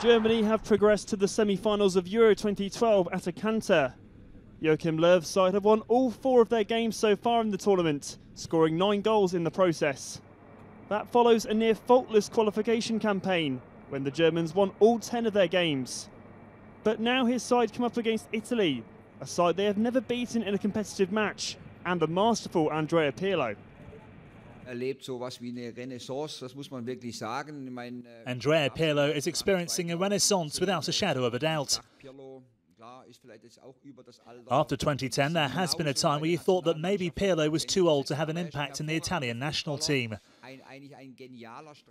Germany have progressed to the semi-finals of Euro 2012 at Atalanta. Joachim Löw's side have won all four of their games so far in the tournament, scoring 9 goals in the process. That follows a near faultless qualification campaign, when the Germans won all 10 of their games. But now his side come up against Italy, a side they have never beaten in a competitive match, and the masterful Andrea Pirlo. Andrea Pirlo is experiencing a renaissance without a shadow of a doubt. After 2010, there has been a time where you thought that maybe Pirlo was too old to have an impact in the Italian national team.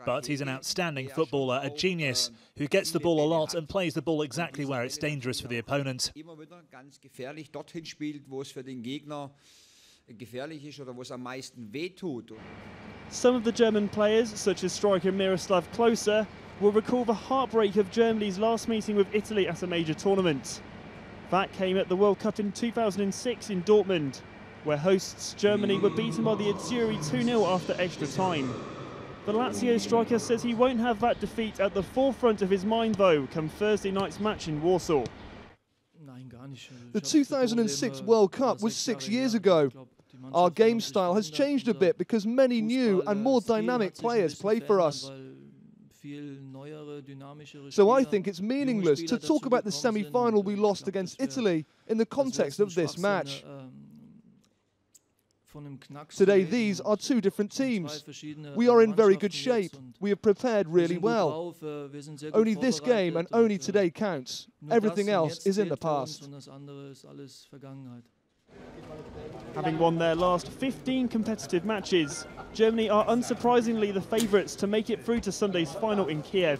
But he's an outstanding footballer, a genius, who gets the ball a lot and plays the ball exactly where it's dangerous for the opponent. Some of the German players, such as striker Miroslav Klose, will recall the heartbreak of Germany's last meeting with Italy at a major tournament. That came at the World Cup in 2006 in Dortmund, where hosts Germany were beaten by the Azzurri 2-0 after extra time. The Lazio striker says he won't have that defeat at the forefront of his mind, though, come Thursday night's match in Warsaw. The 2006 World Cup was 6 years ago. Our game style has changed a bit because many new and more dynamic players play for us. So I think it's meaningless to talk about the semi-final we lost against Italy in the context of this match. Today these are two different teams. We are in very good shape. We have prepared really well. Only this game and only today counts. Everything else is in the past. Having won their last 15 competitive matches, Germany are unsurprisingly the favourites to make it through to Sunday's final in Kiev.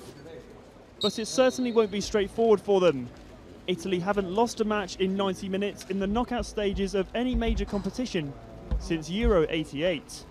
But it certainly won't be straightforward for them. Italy haven't lost a match in 90 minutes in the knockout stages of any major competition since Euro 88.